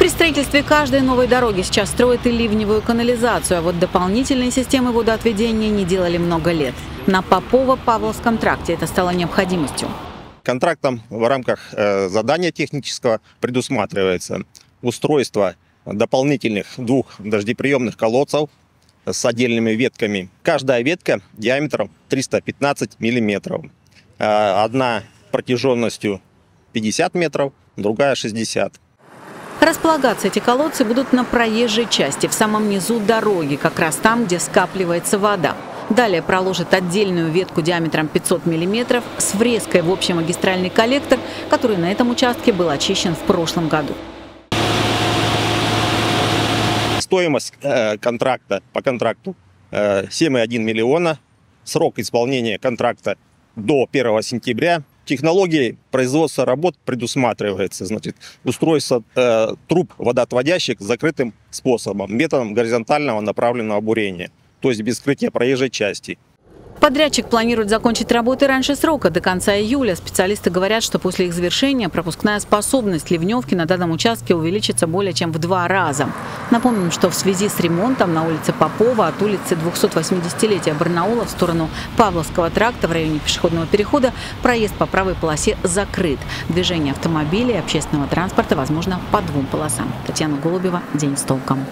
При строительстве каждой новой дороги сейчас строят и ливневую канализацию, а вот дополнительные системы водоотведения не делали много лет. На Попова-Павловском тракте это стало необходимостью. Контрактом в рамках задания технического предусматривается устройство дополнительных двух дождеприемных колодцев с отдельными ветками. Каждая ветка диаметром 315 миллиметров. Одна протяженностью 50 метров, другая 60. Располагаться эти колодцы будут на проезжей части, в самом низу дороги, как раз там, где скапливается вода. Далее проложат отдельную ветку диаметром 500 мм с врезкой в общемагистральный коллектор, который на этом участке был очищен в прошлом году. Стоимость контракта по контракту 7,1 миллиона. Срок исполнения контракта до 1 сентября. Технологией производства работ предусматривается, значит, устройство труб водоотводящих закрытым способом, методом горизонтального направленного бурения, то есть без скрытия проезжей части. Подрядчик планирует закончить работы раньше срока, до конца июля. Специалисты говорят, что после их завершения пропускная способность ливневки на данном участке увеличится более чем в 2 раза. Напомним, что в связи с ремонтом на улице Попова от улицы 280-летия Барнаула в сторону Павловского тракта в районе пешеходного перехода проезд по правой полосе закрыт. Движение автомобилей и общественного транспорта возможно по 2 полосам. Татьяна Голубева, «День с толком».